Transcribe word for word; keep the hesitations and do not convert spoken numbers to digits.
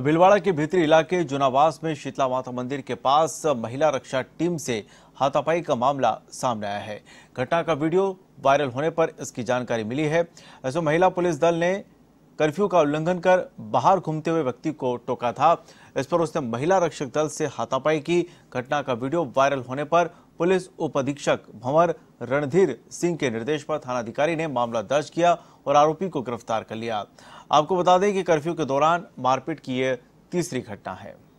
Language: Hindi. भीलवाड़ा के भीतरी इलाके जुनावास में शीतला माता मंदिर के पास महिला रक्षा टीम से हाथापाई का मामला सामने आया है। घटना का वीडियो वायरल होने पर इसकी जानकारी मिली है। ऐसे महिला पुलिस दल ने कर्फ्यू का उल्लंघन कर बाहर घूमते हुए व्यक्ति को टोका था। इस पर उसने महिला रक्षक दल से हाथापाई की। घटना का वीडियो वायरल होने पर पुलिस उप अधीक्षक भंवर रणधीर सिंह के निर्देश पर थानाधिकारी ने मामला दर्ज किया और आरोपी को गिरफ्तार कर लिया। आपको बता दें कि कर्फ्यू के दौरान मारपीट की यह तीसरी घटना है।